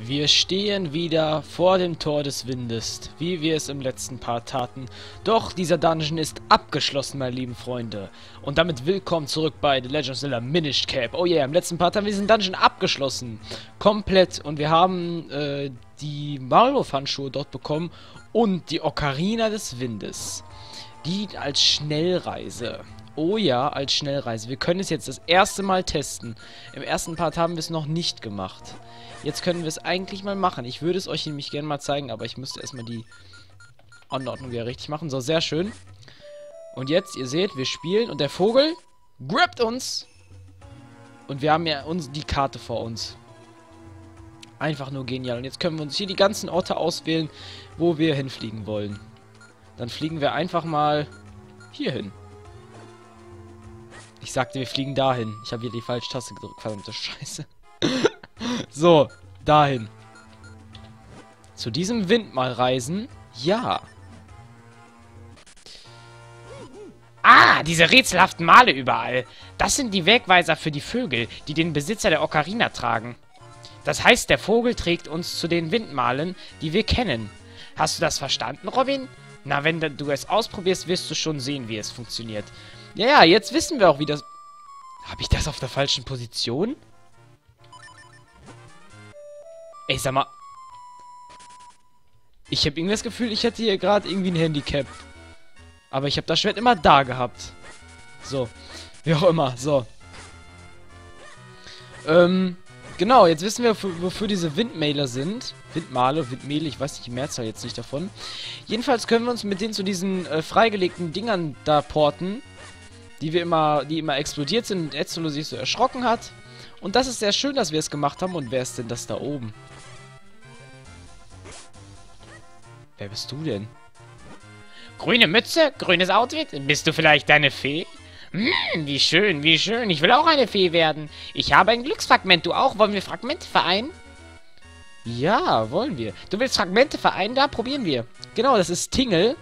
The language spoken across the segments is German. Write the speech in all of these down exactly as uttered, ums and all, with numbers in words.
Wir stehen wieder vor dem Tor des Windes, wie wir es im letzten Part taten. Doch dieser Dungeon ist abgeschlossen, meine lieben Freunde. Und damit willkommen zurück bei The Legend of Zelda Minish Cap. Oh yeah, im letzten Part haben wir diesen Dungeon abgeschlossen. Komplett. Und wir haben äh, die Marlow-Fanschuhe dort bekommen und die Ocarina des Windes. Die als Schnellreise. Oh ja, als Schnellreise. Wir können es jetzt das erste Mal testen. Im ersten Part haben wir es noch nicht gemacht. Jetzt können wir es eigentlich mal machen. Ich würde es euch nämlich gerne mal zeigen, aber ich müsste erstmal die Anordnung wieder richtig machen. So, sehr schön. Und jetzt, ihr seht, wir spielen und der Vogel grabt uns. Und wir haben ja uns die Karte vor uns. Einfach nur genial. Und jetzt können wir uns hier die ganzen Orte auswählen, wo wir hinfliegen wollen. Dann fliegen wir einfach mal hier hin. Ich sagte, wir fliegen dahin. Ich habe hier die falsche Taste gedrückt. Verdammte Scheiße. So, dahin. Zu diesem Wind mal reisen. Ja. Ah, diese rätselhaften Male überall. Das sind die Wegweiser für die Vögel, die den Besitzer der Ocarina tragen. Das heißt, der Vogel trägt uns zu den Windmalen, die wir kennen. Hast du das verstanden, Robin? Na, wenn du es ausprobierst, wirst du schon sehen, wie es funktioniert. Ja, ja, jetzt wissen wir auch, wie das... Habe ich das auf der falschen Position? Ey, sag mal. Ich habe irgendwie das Gefühl, ich hätte hier gerade irgendwie ein Handicap. Aber ich habe das Schwert immer da gehabt. So. Wie auch immer. So. Ähm. Genau, jetzt wissen wir, wofür diese Windmäler sind. Windmale, Windmähle, ich weiß nicht, die Mehrzahl jetzt nicht davon. Jedenfalls können wir uns mit denen zu diesen äh, freigelegten Dingern da porten, die wir immer, die immer explodiert sind und Etzolo sich so erschrocken hat. Und das ist sehr schön, dass wir es gemacht haben. Und wer ist denn das da oben? Wer bist du denn? Grüne Mütze, grünes Outfit. Bist du vielleicht deine Fee? Hm, wie schön, wie schön. Ich will auch eine Fee werden. Ich habe ein Glücksfragment. Du auch? Wollen wir Fragmente vereinen? Ja, wollen wir. Du willst Fragmente vereinen? Da probieren wir. Genau, das ist Tingle.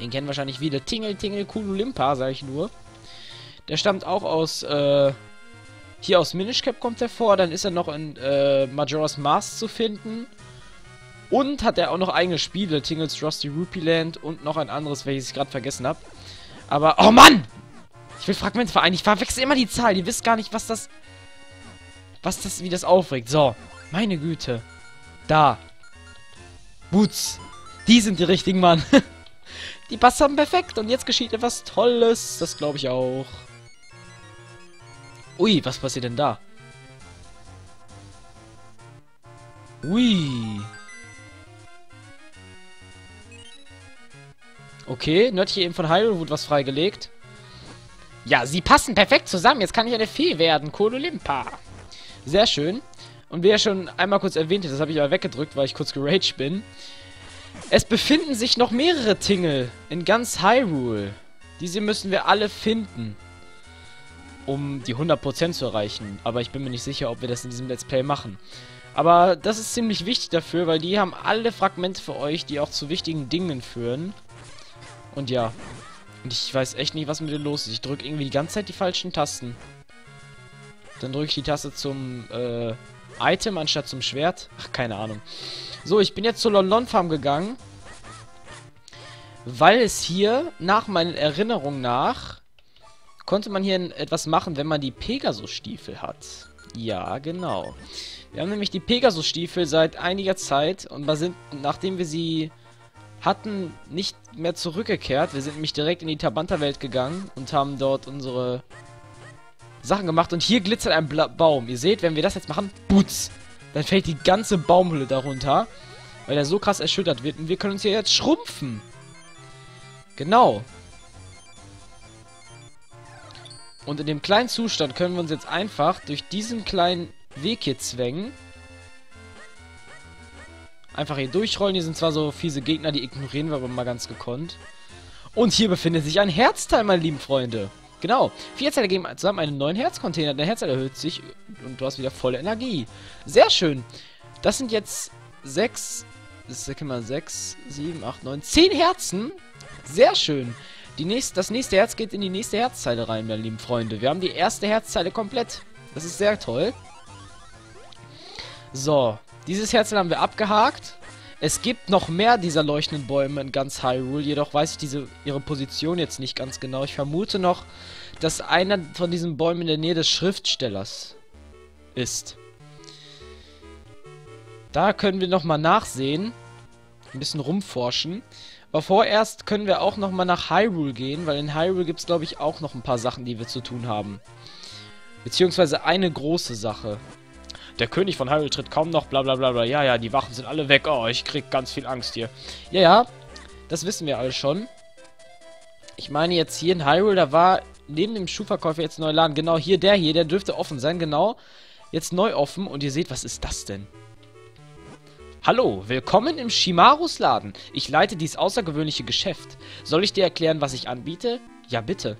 Den kennen wahrscheinlich viele. Tingle, Tingle, Kululimpa, sage ich nur. Der stammt auch aus, äh... hier aus Minish Cap kommt er vor. Dann ist er noch in, äh, Majora's Mask zu finden. Und hat er auch noch eigene Spiele. Tingle's Rusty Rupee Land und noch ein anderes, welches ich gerade vergessen habe. Aber, oh Mann! Ich will Fragmente vereinen. Ich verwechsel immer die Zahl. Ihr wisst gar nicht, was das... Was das... Wie das aufregt. So. Meine Güte. Da. Boots. Die sind die richtigen, Mann. Die passen perfekt. Und jetzt geschieht etwas Tolles. Das glaube ich auch. Ui, was passiert denn da? Ui. Okay, Nördchen eben von Hyrulewood was freigelegt. Ja, sie passen perfekt zusammen. Jetzt kann ich eine Fee werden. Kululimpa. Sehr schön. Und wie er schon einmal kurz erwähnte, das habe ich aber weggedrückt, weil ich kurz geraged bin. Es befinden sich noch mehrere Tingle in ganz Hyrule. Diese müssen wir alle finden, um die hundert Prozent zu erreichen. Aber ich bin mir nicht sicher, ob wir das in diesem Let's Play machen. Aber das ist ziemlich wichtig dafür, weil die haben alle Fragmente für euch, die auch zu wichtigen Dingen führen. Und ja. Und ich weiß echt nicht, was mit denen los ist. Ich drücke irgendwie die ganze Zeit die falschen Tasten. Dann drücke ich die Taste zum äh, Item anstatt zum Schwert. Ach, keine Ahnung. So, ich bin jetzt zur Lon Lon Farm gegangen. Weil es hier, nach meinen Erinnerungen nach, konnte man hier etwas machen, wenn man die Pegasus-Stiefel hat. Ja, genau. Wir haben nämlich die Pegasus-Stiefel seit einiger Zeit. Und wir sind, nachdem wir sie... hatten nicht mehr zurückgekehrt. Wir sind nämlich direkt in die Tabanta-Welt gegangen und haben dort unsere Sachen gemacht. Und hier glitzert ein Bla Baum. Ihr seht, wenn wir das jetzt machen, boots, dann fällt die ganze Baumhülle darunter, weil er so krass erschüttert wird. Und wir können uns hier jetzt schrumpfen. Genau. Und in dem kleinen Zustand können wir uns jetzt einfach durch diesen kleinen Weg hier zwängen. Einfach hier durchrollen. Hier sind zwar so fiese Gegner, die ignorieren wir aber mal ganz gekonnt. Und hier befindet sich ein Herzteil, meine lieben Freunde. Genau. Vier Herzteile geben zusammen einen neuen Herzcontainer. Der Herzteil erhöht sich und du hast wieder volle Energie. Sehr schön. Das sind jetzt sechs, das ist immer sechs, sieben, acht, neun, zehn Herzen. Sehr schön. Die nächste, das nächste Herz geht in die nächste Herzteile rein, meine lieben Freunde. Wir haben die erste Herzteile komplett. Das ist sehr toll. So, dieses Herzchen haben wir abgehakt. Es gibt noch mehr dieser leuchtenden Bäume in ganz Hyrule, jedoch weiß ich diese, ihre Position jetzt nicht ganz genau. Ich vermute noch, dass einer von diesen Bäumen in der Nähe des Schriftstellers ist. Da können wir nochmal nachsehen, ein bisschen rumforschen. Aber vorerst können wir auch nochmal nach Hyrule gehen, weil in Hyrule gibt es, glaube ich, auch noch ein paar Sachen, die wir zu tun haben. Beziehungsweise eine große Sache. Der König von Hyrule tritt kaum noch, bla bla bla bla. Ja, ja, die Wachen sind alle weg. Oh, ich krieg ganz viel Angst hier. Ja, ja, das wissen wir alle schon. Ich meine jetzt hier in Hyrule, da war neben dem Schuhverkäufer jetzt ein neuer Laden. Genau, hier, der hier, der dürfte offen sein, genau. Jetzt neu offen und ihr seht, was ist das denn? Hallo, willkommen im Shimarus-Laden. Ich leite dieses außergewöhnliche Geschäft. Soll ich dir erklären, was ich anbiete? Ja, bitte.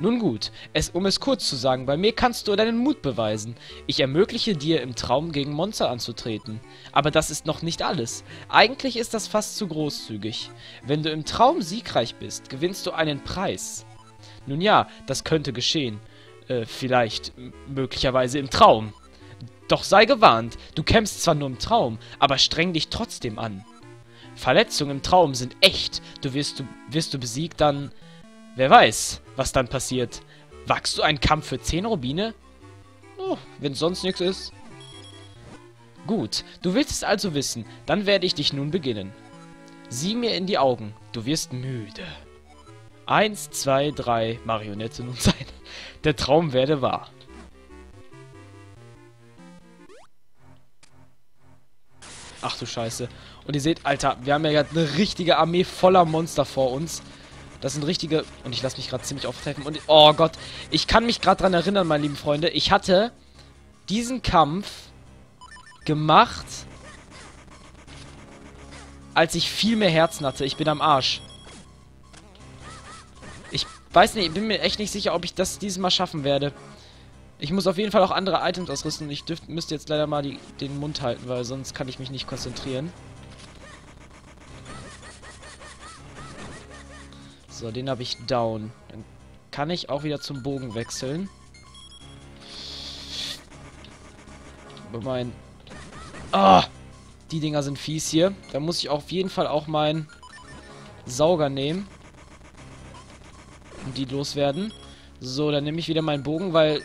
Nun gut, es, um es kurz zu sagen, bei mir kannst du deinen Mut beweisen. Ich ermögliche dir, im Traum gegen Monster anzutreten. Aber das ist noch nicht alles. Eigentlich ist das fast zu großzügig. Wenn du im Traum siegreich bist, gewinnst du einen Preis. Nun ja, das könnte geschehen. Äh, vielleicht, möglicherweise im Traum. Doch sei gewarnt, du kämpfst zwar nur im Traum, aber streng dich trotzdem an. Verletzungen im Traum sind echt. Du wirst du, wirst du besiegt, dann... Wer weiß, was dann passiert. Wagst du einen Kampf für zehn Rubine? Oh, wenn sonst nichts ist. Gut, du willst es also wissen. Dann werde ich dich nun beginnen. Sieh mir in die Augen. Du wirst müde. Eins, zwei, drei. Marionette nun sein. Der Traum werde wahr. Ach du Scheiße. Und ihr seht, Alter, wir haben ja gerade eine richtige Armee voller Monster vor uns. Das sind richtige... Und ich lasse mich gerade ziemlich auftreffen. Und oh Gott, ich kann mich gerade dran erinnern, meine lieben Freunde. Ich hatte diesen Kampf gemacht, als ich viel mehr Herzen hatte. Ich bin am Arsch. Ich weiß nicht, ich bin mir echt nicht sicher, ob ich das dieses Mal schaffen werde. Ich muss auf jeden Fall auch andere Items ausrüsten. Ich dürft, müsste jetzt leider mal die, den Mund halten, weil sonst kann ich mich nicht konzentrieren. So, den habe ich down. Dann kann ich auch wieder zum Bogen wechseln. Aber mein... Ah! Die Dinger sind fies hier. Da muss ich auf jeden Fall auch meinen Sauger nehmen. Und die loswerden. So, dann nehme ich wieder meinen Bogen, weil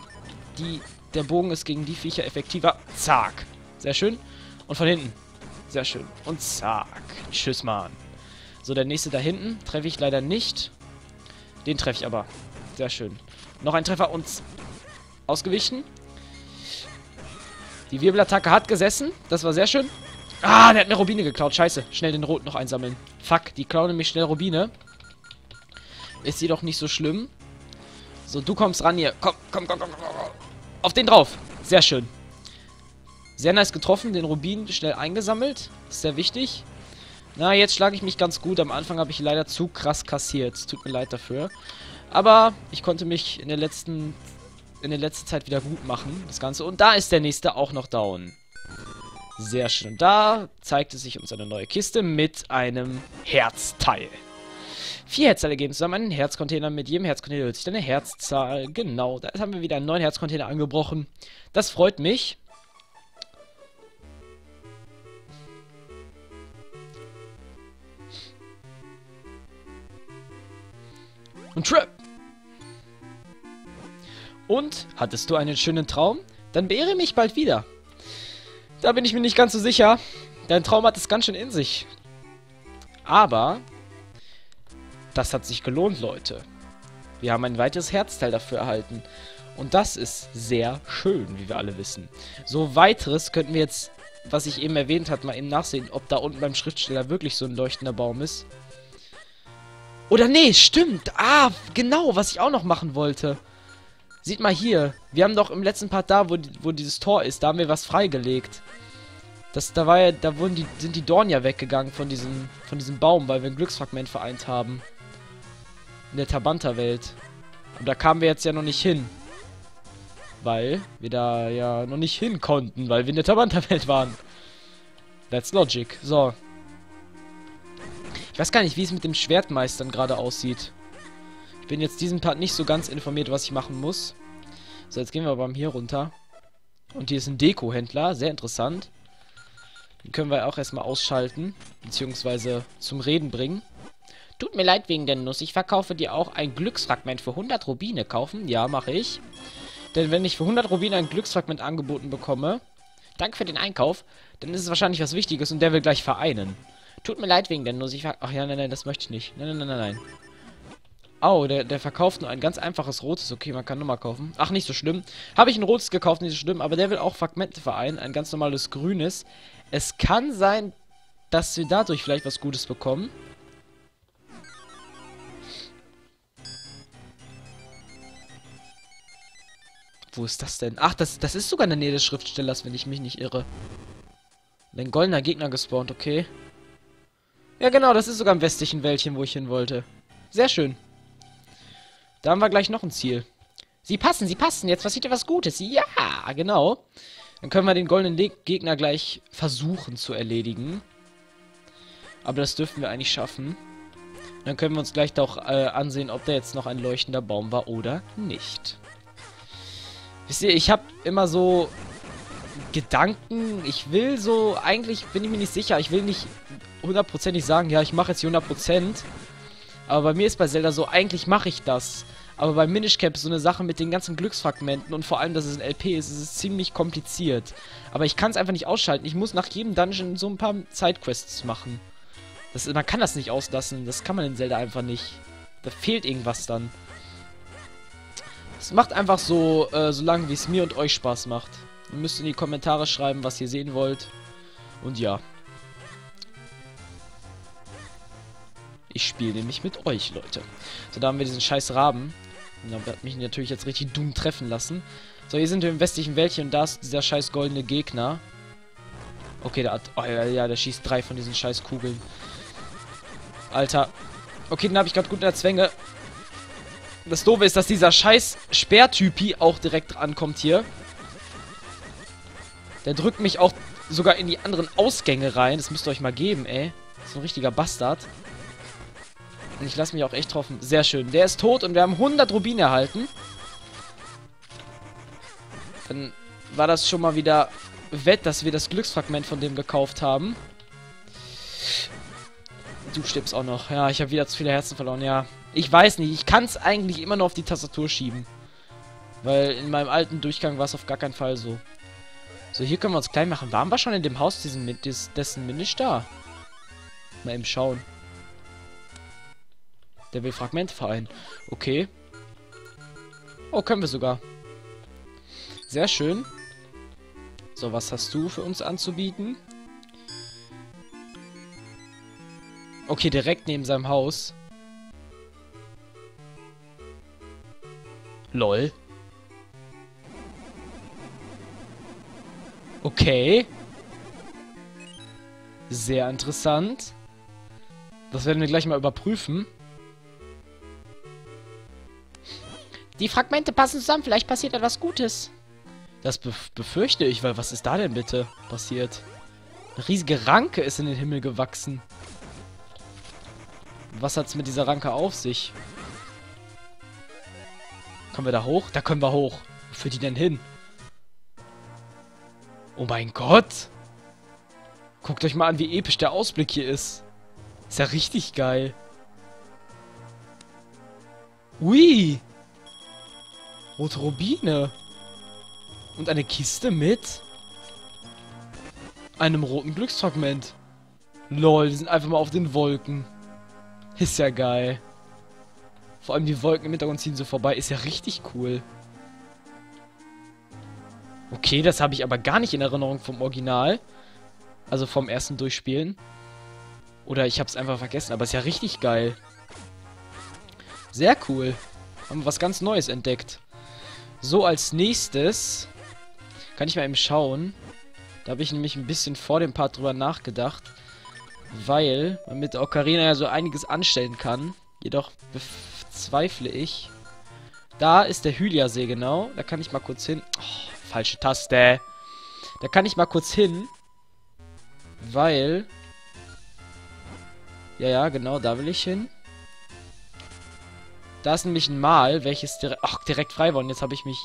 die, der Bogen ist gegen die Viecher effektiver. Zack! Sehr schön. Und von hinten. Sehr schön. Und zack. Tschüss, Mann. So, der nächste da hinten treffe ich leider nicht. Den treffe ich aber. Sehr schön. Noch ein Treffer und ausgewichen. Die Wirbelattacke hat gesessen. Das war sehr schön. Ah, der hat eine Rubine geklaut. Scheiße. Schnell den Rot noch einsammeln. Fuck, die klauen nämlich schnell Rubine. Ist jedoch nicht so schlimm. So, du kommst ran hier. Komm, komm, komm, komm, komm, komm. Auf den drauf. Sehr schön. Sehr nice getroffen. Den Rubin schnell eingesammelt. Ist sehr wichtig. Na, jetzt schlage ich mich ganz gut. Am Anfang habe ich leider zu krass kassiert. Tut mir leid dafür. Aber ich konnte mich in der letzten in der letzten Zeit wieder gut machen, das Ganze. Und da ist der nächste auch noch down. Sehr schön. Und da zeigte sich uns eine neue Kiste mit einem Herzteil. Vier Herzteile geben zusammen einen Herzcontainer. Mit jedem Herzcontainer erhöht sich eine Herzzahl. Genau, da haben wir wieder einen neuen Herzcontainer angebrochen. Das freut mich. Und Trip! Und, hattest du einen schönen Traum? Dann beehre mich bald wieder. Da bin ich mir nicht ganz so sicher. Dein Traum hat es ganz schön in sich. Aber, das hat sich gelohnt, Leute. Wir haben ein weiteres Herzteil dafür erhalten. Und das ist sehr schön, wie wir alle wissen. So weiteres könnten wir jetzt, was ich eben erwähnt habe, mal eben nachsehen, ob da unten beim Schriftsteller wirklich so ein leuchtender Baum ist. Oder nee, stimmt. Ah, genau, was ich auch noch machen wollte. Sieht mal hier. Wir haben doch im letzten Part da, wo, wo dieses Tor ist, da haben wir was freigelegt. Das, da war ja, da wurden die, sind die Dornen ja weggegangen von diesem, von diesem Baum, weil wir ein Glücksfragment vereint haben. In der Tabanta-Welt. Aber da kamen wir jetzt ja noch nicht hin. Weil wir da ja noch nicht hin konnten, weil wir in der Tabanta-Welt waren. That's logic. So. Ich weiß gar nicht, wie es mit dem Schwertmeistern gerade aussieht. Ich bin jetzt diesen Part nicht so ganz informiert, was ich machen muss. So, jetzt gehen wir aber hier runter. Und hier ist ein Dekohändler, sehr interessant. Den können wir auch erstmal ausschalten, beziehungsweise zum Reden bringen. Tut mir leid wegen der Nuss, ich verkaufe dir auch ein Glücksfragment für hundert Rubine. Kaufen? Ja, mache ich. Denn wenn ich für hundert Rubine ein Glücksfragment angeboten bekomme, danke für den Einkauf, dann ist es wahrscheinlich was Wichtiges und der will gleich vereinen. Tut mir leid wegen der Nuss, ich verkaufe... Ach ja, nein, nein, das möchte ich nicht. Nein, nein, nein, nein. Oh, der, der verkauft nur ein ganz einfaches rotes. Okay, man kann nochmal kaufen. Ach, nicht so schlimm. Habe ich ein rotes gekauft, nicht so schlimm. Aber der will auch Fragmente vereinen. Ein ganz normales grünes. Es kann sein, dass wir dadurch vielleicht was Gutes bekommen. Wo ist das denn? Ach, das, das ist sogar in der Nähe des Schriftstellers, wenn ich mich nicht irre. Ein goldener Gegner gespawnt, okay. Ja, genau, das ist sogar im westlichen Wäldchen, wo ich hin wollte. Sehr schön. Da haben wir gleich noch ein Ziel. Sie passen, sie passen. Jetzt passiert ja was Gutes. Ja, genau. Dann können wir den goldenen Le- Gegner gleich versuchen zu erledigen. Aber das dürften wir eigentlich schaffen. Dann können wir uns gleich doch äh, ansehen, ob da jetzt noch ein leuchtender Baum war oder nicht. Wisst ihr, ich habe immer so Gedanken. Ich will so... Eigentlich bin ich mir nicht sicher. Ich will nicht hundertprozentig sagen, ja, ich mache jetzt hier hundert Prozent. Aber bei mir ist bei Zelda so, eigentlich mache ich das. Aber bei Minish Cap ist so eine Sache mit den ganzen Glücksfragmenten und vor allem, dass es ein L P ist, ist es ziemlich kompliziert. Aber ich kann es einfach nicht ausschalten. Ich muss nach jedem Dungeon so ein paar Sidequests machen. Das, man kann das nicht auslassen. Das kann man in Zelda einfach nicht. Da fehlt irgendwas dann. Es macht einfach so, äh, so lange, wie es mir und euch Spaß macht. Ihr müsst in die Kommentare schreiben, was ihr sehen wollt. Und ja. Ich spiele nämlich mit euch, Leute. So, da haben wir diesen scheiß Raben. Und da hat mich natürlich jetzt richtig dumm treffen lassen. So, hier sind wir im westlichen Wäldchen und da ist dieser scheiß goldene Gegner. Okay, der hat... Oh ja, ja, der schießt drei von diesen scheiß Kugeln. Alter. Okay, den habe ich gerade gut in der Zwänge. Das Doofe ist, dass dieser scheiß Speertypi auch direkt ankommt hier. Der drückt mich auch sogar in die anderen Ausgänge rein. Das müsst ihr euch mal geben, ey. Das ist ein richtiger Bastard. Und ich lasse mich auch echt hoffen. Sehr schön. Der ist tot und wir haben hundert Rubine erhalten. Dann war das schon mal wieder wett, dass wir das Glücksfragment von dem gekauft haben. Du stirbst auch noch. Ja, ich habe wieder zu viele Herzen verloren. Ja, ich weiß nicht. Ich kann es eigentlich immer nur auf die Tastatur schieben. Weil in meinem alten Durchgang war es auf gar keinen Fall so. So, hier können wir uns klein machen. Waren wir schon in dem Haus diesen, dessen Minish da? Mal eben schauen. Der will Fragmente vereinen. Okay. Oh, können wir sogar. Sehr schön. So, was hast du für uns anzubieten? Okay, direkt neben seinem Haus. Lol. Okay. Sehr interessant. Das werden wir gleich mal überprüfen. Die Fragmente passen zusammen, vielleicht passiert etwas Gutes. Das be- befürchte ich, weil was ist da denn bitte passiert? Eine riesige Ranke ist in den Himmel gewachsen. Was hat's mit dieser Ranke auf sich? Kommen wir da hoch? Da können wir hoch. Wo führt die denn hin? Oh mein Gott! Guckt euch mal an, wie episch der Ausblick hier ist. Ist ja richtig geil. Ui! Rote Rubine. Und eine Kiste mit einem roten Glücksfragment. Lol, die sind einfach mal auf den Wolken. Ist ja geil. Vor allem die Wolken im Hintergrund ziehen so vorbei. Ist ja richtig cool. Okay, das habe ich aber gar nicht in Erinnerung vom Original. Also vom ersten Durchspielen. Oder ich habe es einfach vergessen. Aber ist ja richtig geil. Sehr cool. Haben wir was ganz Neues entdeckt. So, als nächstes kann ich mal eben schauen. Da habe ich nämlich ein bisschen vor dem Part drüber nachgedacht. Weil man mit der Ocarina ja so einiges anstellen kann. Jedoch bezweifle ich. Da ist der Hyliasee, genau. Da kann ich mal kurz hin. Oh, falsche Taste. Da kann ich mal kurz hin. Weil. Ja, ja, genau, da will ich hin. Da ist nämlich ein Mal, welches direkt, ach, direkt frei war. Und jetzt habe ich mich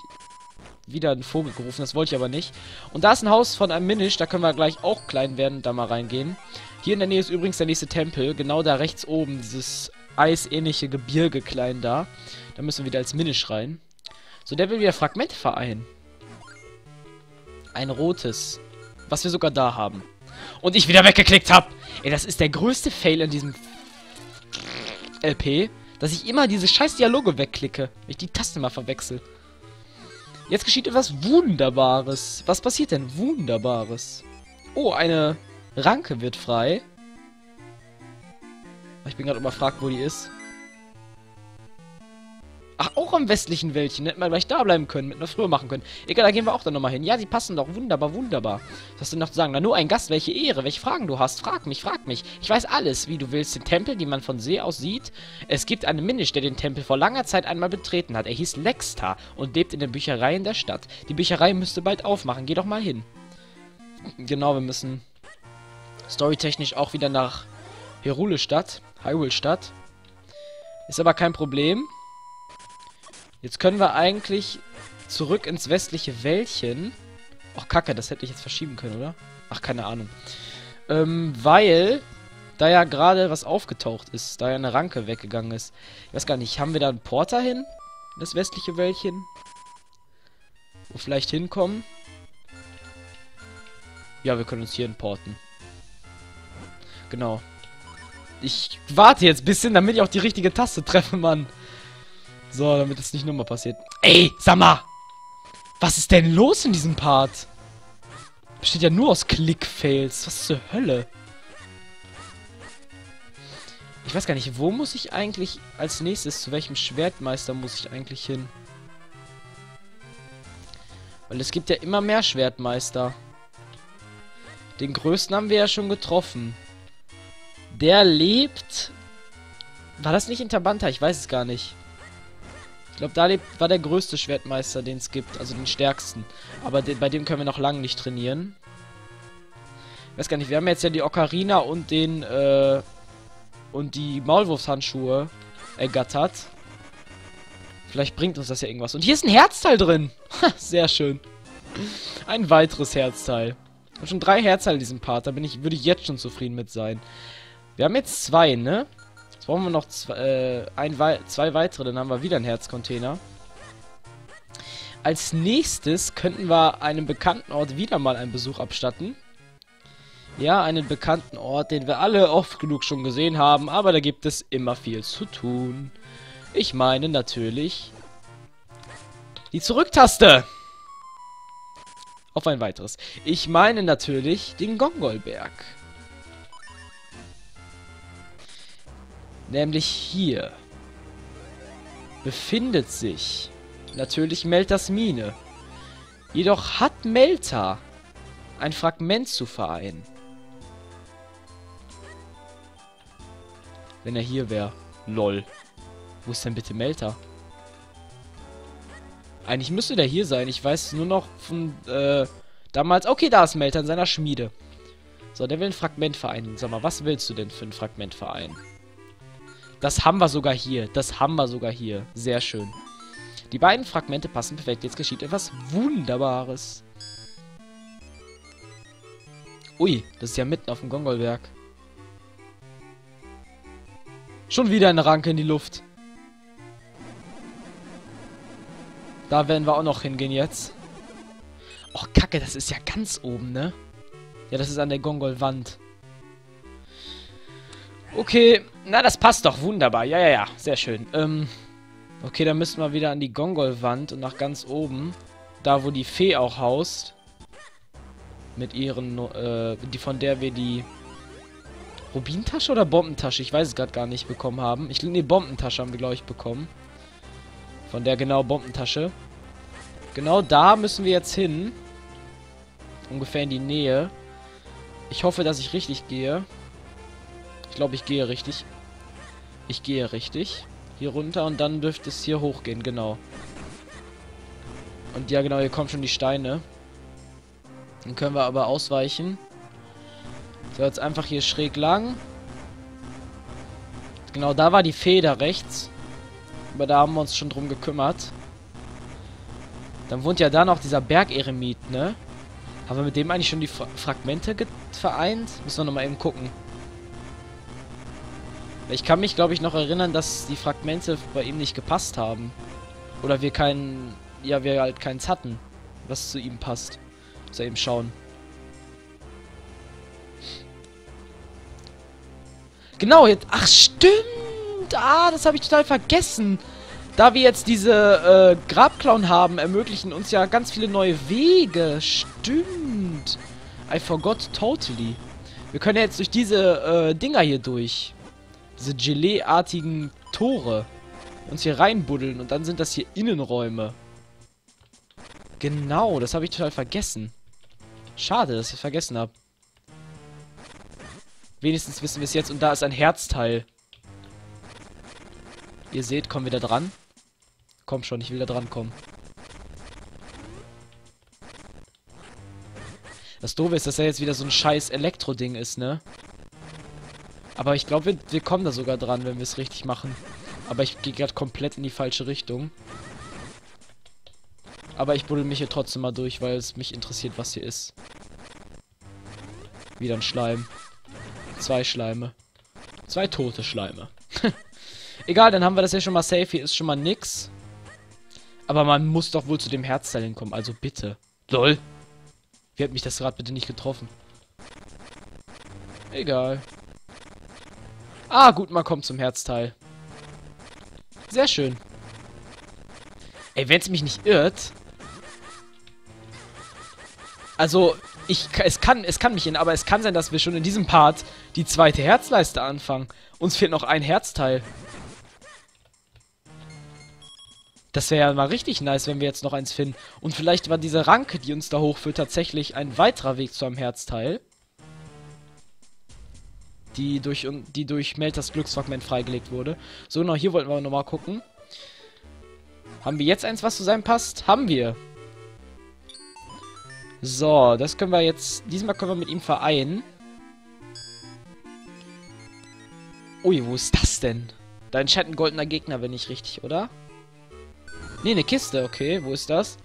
wieder einen Vogel gerufen, das wollte ich aber nicht. Und da ist ein Haus von einem Minish, da können wir gleich auch klein werden und da mal reingehen. Hier in der Nähe ist übrigens der nächste Tempel, genau da rechts oben, dieses eisähnliche Gebirge klein da. Da müssen wir wieder als Minish rein. So, der will wieder Fragmente vereinen. Ein rotes, was wir sogar da haben. Und ich wieder weggeklickt habe. Ey, das ist der größte Fail in diesem L P, dass ich immer diese scheiß Dialoge wegklicke, wenn ich die Taste mal verwechsel. Jetzt geschieht etwas Wunderbares. Was passiert denn? Wunderbares. Oh, eine Ranke wird frei. Ich bin gerade überfragt, wo die ist. Ach, auch am westlichen Wäldchen. Hätten wir gleich da bleiben können, mit einer früher machen können. Egal, da gehen wir auch dann nochmal hin. Ja, die passen doch. Wunderbar, wunderbar. Was hast du noch zu sagen? Na, nur ein Gast, welche Ehre, welche Fragen du hast. Frag mich, frag mich. Ich weiß alles, wie du willst. Den Tempel, den man von See aus sieht. Es gibt einen Minish, der den Tempel vor langer Zeit einmal betreten hat. Er hieß Lexta und lebt in den Büchereien der Stadt. Die Bücherei müsste bald aufmachen. Geh doch mal hin. Genau, wir müssen storytechnisch auch wieder nach Hyrule-Stadt. Hyrule-Stadt. Ist aber kein Problem. Jetzt können wir eigentlich zurück ins westliche Wäldchen. Och, kacke, das hätte ich jetzt verschieben können, oder? Ach, keine Ahnung. Ähm, weil da ja gerade was aufgetaucht ist, da ja eine Ranke weggegangen ist. Ich weiß gar nicht, haben wir da einen Porter hin? Das westliche Wäldchen? Wo vielleicht hinkommen? Ja, wir können uns hier importen. Genau. Ich warte jetzt ein bisschen, damit ich auch die richtige Taste treffe, Mann. So, damit das nicht nochmal passiert. Ey, sag mal! Was ist denn los in diesem Part? Besteht ja nur aus Click-Fails. Was zur Hölle? Ich weiß gar nicht, wo muss ich eigentlich als nächstes, zu welchem Schwertmeister muss ich eigentlich hin? Weil es gibt ja immer mehr Schwertmeister. Den größten haben wir ja schon getroffen. Der lebt... War das nicht in Tabanta? Ich weiß es gar nicht. Ich glaube, da lebt, war der größte Schwertmeister, den es gibt. Also den stärksten. Aber de bei dem können wir noch lange nicht trainieren. Ich weiß gar nicht, wir haben jetzt ja die Ocarina und den, äh, und die Maulwurfshandschuhe ergattert. Vielleicht bringt uns das ja irgendwas. Und hier ist ein Herzteil drin. Ha, sehr schön. Ein weiteres Herzteil. Und schon drei Herzteile in diesem Part. Da bin ich, würde ich jetzt schon zufrieden mit sein. Wir haben jetzt zwei, ne? Jetzt brauchen wir noch zwei, äh, ein wei zwei weitere, dann haben wir wieder einen Herzcontainer. Als nächstes könnten wir einem bekannten Ort wieder mal einen Besuch abstatten. Ja, einen bekannten Ort, den wir alle oft genug schon gesehen haben, aber da gibt es immer viel zu tun. Ich meine natürlich die Zurücktaste. Auf ein weiteres. Ich meine natürlich den Gongolberg. Nämlich hier befindet sich natürlich Melters Mine. Jedoch hat Melter ein Fragment zu vereinen. Wenn er hier wäre. Lol. Wo ist denn bitte Melter? Eigentlich müsste der hier sein. Ich weiß nur noch von äh, damals... Okay, da ist Melter in seiner Schmiede. So, der will ein Fragment vereinen. Sag mal, was willst du denn für ein Fragment vereinen? Das haben wir sogar hier. Das haben wir sogar hier. Sehr schön. Die beiden Fragmente passen perfekt. Jetzt geschieht etwas Wunderbares. Ui, das ist ja mitten auf dem Gongolberg. Schon wieder eine Ranke in die Luft. Da werden wir auch noch hingehen jetzt. Och, kacke, das ist ja ganz oben, ne? Ja, das ist an der Gongol-Wand. Okay, na, das passt doch wunderbar. Ja, ja, ja, sehr schön. Ähm, okay, dann müssen wir wieder an die Gongol-Wand und nach ganz oben. Da, wo die Fee auch haust. Mit ihren, äh, die von der wir die Rubintasche oder Bombentasche? Ich weiß es gerade gar nicht bekommen haben. Ich, ne, Bombentasche haben wir, glaube ich, bekommen. Von der genau Bombentasche. Genau da müssen wir jetzt hin. Ungefähr in die Nähe. Ich hoffe, dass ich richtig gehe. Ich glaube, ich gehe richtig. Ich gehe richtig. Hier runter und dann dürfte es hier hochgehen, genau. Und ja, genau, hier kommen schon die Steine. Dann können wir aber ausweichen. So, jetzt einfach hier schräg lang. Genau, da war die Feder rechts. Aber da haben wir uns schon drum gekümmert. Dann wohnt ja da noch dieser Bergeremit, ne? Haben wir mit dem eigentlich schon die Fra Fragmente vereint? Müssen wir nochmal eben gucken. Ich kann mich, glaube ich, noch erinnern, dass die Fragmente bei ihm nicht gepasst haben. Oder wir keinen... Ja, wir halt keins hatten, was zu ihm passt. Muss ja eben schauen. Genau, jetzt... Ach, stimmt! Ah, das habe ich total vergessen! Da wir jetzt diese äh, Grabklauen haben, ermöglichen uns ja ganz viele neue Wege. Stimmt. I forgot totally. Wir können ja jetzt durch diese äh, Dinger hier durch. Diese Gelee-artigen Tore. Uns hier reinbuddeln und dann sind das hier Innenräume. Genau, das habe ich total vergessen. Schade, dass ich es vergessen habe. Wenigstens wissen wir es jetzt. Und da ist ein Herzteil. Ihr seht, kommen wir da dran. Komm schon, ich will da dran kommen. Das Doofe ist, dass er jetzt wieder so ein scheiß Elektro-Ding ist, ne? Aber ich glaube, wir, wir kommen da sogar dran, wenn wir es richtig machen. Aber ich gehe gerade komplett in die falsche Richtung. Aber ich buddel mich hier trotzdem mal durch, weil es mich interessiert, was hier ist. Wieder ein Schleim. Zwei Schleime. Zwei tote Schleime. Egal, dann haben wir das ja schon mal safe. Hier ist schon mal nix. Aber man muss doch wohl zu dem Herzteil hinkommen. Also bitte. Lol. Wie hat mich das Rad bitte nicht getroffen? Egal. Ah, gut, man kommt zum Herzteil. Sehr schön. Ey, wenn es mich nicht irrt... Also, ich, es, kann, es kann mich irren, aber es kann sein, dass wir schon in diesem Part die zweite Herzleiste anfangen. Uns fehlt noch ein Herzteil. Das wäre ja mal richtig nice, wenn wir jetzt noch eins finden. Und vielleicht war diese Ranke, die uns da hochführt, tatsächlich ein weiterer Weg zu einem Herzteil. Die durch, die durch Melters Glücksfragment freigelegt wurde. So, genau, hier wollten wir nochmal gucken. Haben wir jetzt eins, was zu seinem passt? Haben wir. So, das können wir jetzt... Diesmal können wir mit ihm vereinen. Ui, wo ist das denn? Da entscheidet ein goldener Gegner, wenn nicht richtig, oder? Ne, eine Kiste. Okay, wo ist das?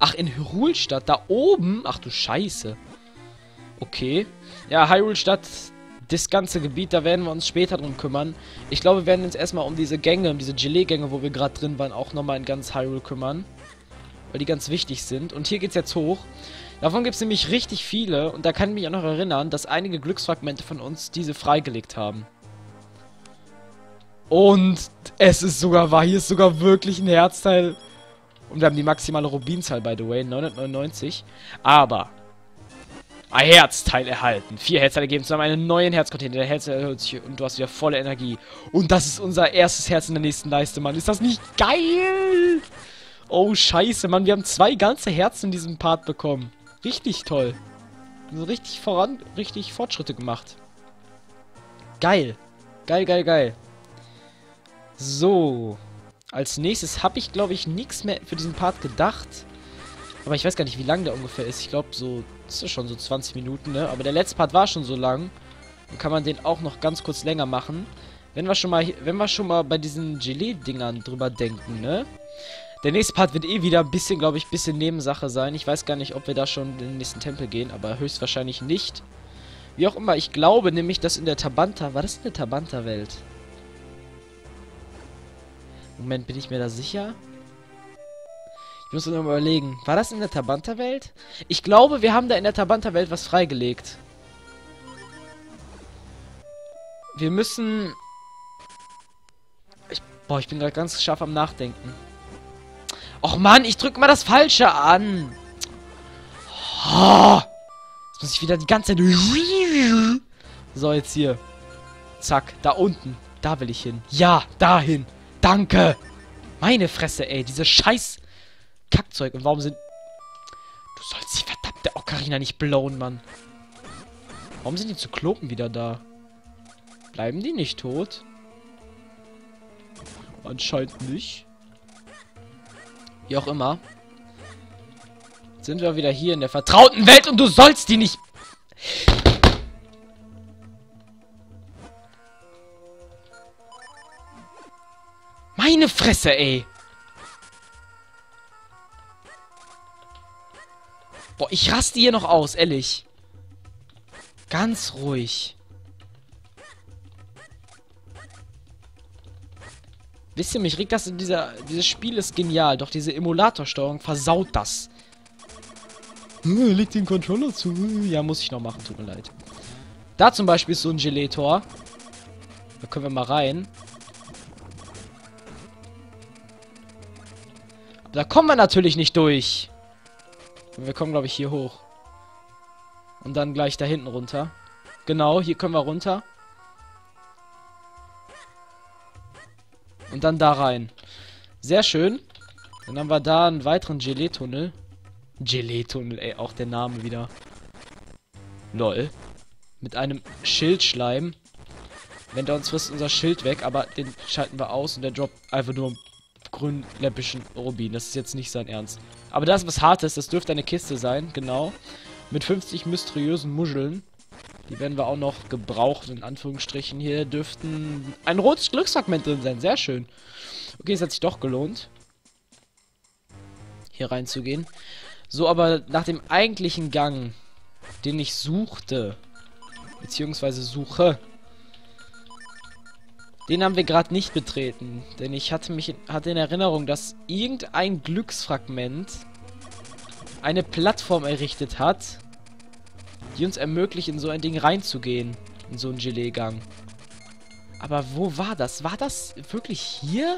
Ach, in Hyrule-Stadt. Da oben? Ach du Scheiße. Okay. Ja, Hyrule-Stadt, das ganze Gebiet, da werden wir uns später drum kümmern. Ich glaube, wir werden uns erstmal um diese Gänge, um diese Gelee-Gänge, wo wir gerade drin waren, auch nochmal in ganz Hyrule kümmern. Weil die ganz wichtig sind. Und hier geht's jetzt hoch. Davon gibt es nämlich richtig viele. Und da kann ich mich auch noch erinnern, dass einige Glücksfragmente von uns diese freigelegt haben. Und es ist sogar wahr. Hier ist sogar wirklich ein Herzteil. Und wir haben die maximale Rubinzahl, by the way. neunhundertneunundneunzig. Aber. Ein Herzteil erhalten. Vier Herzteile geben zusammen einen neuen Herzcontainer. Der Herzteil erhöht sich und du hast wieder volle Energie. Und das ist unser erstes Herz in der nächsten Leiste, Mann. Ist das nicht geil? Oh, scheiße, Mann. Wir haben zwei ganze Herzen in diesem Part bekommen. Richtig toll. Wir haben richtig voran, richtig Fortschritte gemacht. Geil. Geil, geil, geil. So. Als nächstes habe ich, glaube ich, nichts mehr für diesen Part gedacht. Aber ich weiß gar nicht, wie lang der ungefähr ist. Ich glaube, so, das ist schon so zwanzig Minuten, ne? Aber der letzte Part war schon so lang. Dann kann man den auch noch ganz kurz länger machen. Wenn wir schon mal, wenn wir schon mal bei diesen Gelee-Dingern drüber denken, ne? Der nächste Part wird eh wieder ein bisschen, glaube ich, ein bisschen Nebensache sein. Ich weiß gar nicht, ob wir da schon in den nächsten Tempel gehen, aber höchstwahrscheinlich nicht. Wie auch immer, ich glaube nämlich, dass in der Tabanta... War das in der Tabanta-Welt? Moment, bin ich mir da sicher? Ich muss mir noch mal überlegen. War das in der Tabanta-Welt? Ich glaube, wir haben da in der Tabanta-Welt was freigelegt. Wir müssen... Ich... Boah, ich bin gerade ganz scharf am Nachdenken. Och Mann, ich drück mal das Falsche an. Oh, jetzt muss ich wieder die ganze Zeit... So, jetzt hier. Zack, da unten. Da will ich hin. Ja, dahin. Danke. Meine Fresse, ey. Diese scheiß Kackzeug. Und warum sind... Du sollst die verdammte Ocarina nicht blown, Mann. Warum sind die Zyklopen wieder da? Bleiben die nicht tot? Anscheinend nicht. Wie auch immer. Jetzt sind wir wieder hier in der vertrauten Welt und du sollst die nicht... Meine Fresse, ey! Boah, ich raste hier noch aus, ehrlich. Ganz ruhig. Wisst ihr, mich regt das in dieser... Dieses Spiel ist genial, doch diese Emulatorsteuerung versaut das. Hm, leg den Controller zu. Ja, muss ich noch machen, tut mir leid. Da zum Beispiel ist so ein Gelee-Tor. Da können wir mal rein. Aber da kommen wir natürlich nicht durch. Wir kommen, glaube ich, hier hoch. Und dann gleich da hinten runter. Genau, hier können wir runter. Und dann da rein. Sehr schön. Dann haben wir da einen weiteren Gelee-Tunnel. Gelee-Tunnel, ey, auch der Name wieder. Lol. Mit einem Schildschleim. Wenn der uns frisst, unser Schild weg, aber den schalten wir aus und der droppt einfach nur grünläppischen Rubin. Das ist jetzt nicht sein Ernst. Aber das ist was Hartes, das dürfte eine Kiste sein, genau. Mit fünfzig mysteriösen Muscheln. Die werden wir auch noch gebraucht, in Anführungsstrichen. Hier dürften ein rotes Glücksfragment drin sein. Sehr schön. Okay, es hat sich doch gelohnt, hier reinzugehen. So, aber nach dem eigentlichen Gang, den ich suchte, beziehungsweise suche, den haben wir gerade nicht betreten. Denn ich hatte mich in, hatte in Erinnerung, dass irgendein Glücksfragment eine Plattform errichtet hat, die uns ermöglicht, in so ein Ding reinzugehen. In so einen Gelee-Gang. Aber wo war das? War das wirklich hier?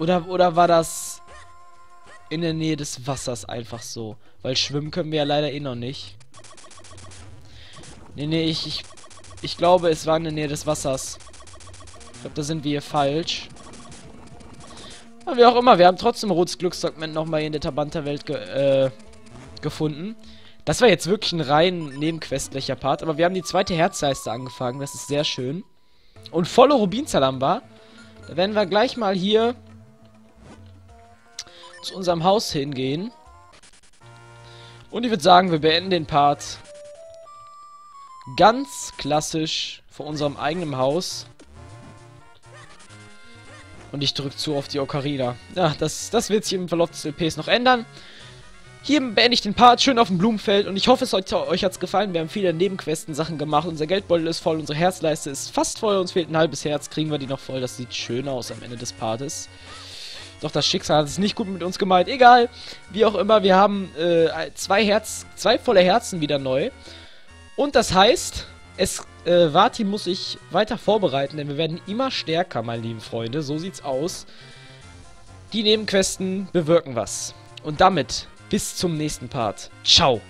Oder, oder war das in der Nähe des Wassers einfach so? Weil schwimmen können wir ja leider eh noch nicht. Nee, nee, ich, ich... Ich glaube, es war in der Nähe des Wassers. Ich glaube, da sind wir hier falsch. Aber wie auch immer, wir haben trotzdem Rotes Glücksfragment nochmal in der Tabanta-Welt ge äh, gefunden. Das war jetzt wirklich ein rein nebenquestlicher Part, aber wir haben die zweite Herzleiste angefangen, das ist sehr schön. Und volle Rubinsalamba. Da werden wir gleich mal hier zu unserem Haus hingehen. Und ich würde sagen, wir beenden den Part ganz klassisch vor unserem eigenen Haus. Und ich drücke zu auf die Ocarina. Ja, das, das wird sich im Verlauf des L Ps noch ändern. Hier beende ich den Part, schön auf dem Blumenfeld. Und ich hoffe, es hat, euch hat es gefallen. Wir haben viele Nebenquesten-Sachen gemacht. Unser Geldbeutel ist voll, unsere Herzleiste ist fast voll. Uns fehlt ein halbes Herz, kriegen wir die noch voll. Das sieht schön aus am Ende des Partes. Doch das Schicksal hat es nicht gut mit uns gemeint. Egal, wie auch immer, wir haben äh, zwei, Herz, zwei volle Herzen wieder neu. Und das heißt... Es, äh, Vati muss ich weiter vorbereiten, denn wir werden immer stärker, meine lieben Freunde. So sieht's aus. Die Nebenquesten bewirken was. Und damit bis zum nächsten Part. Ciao!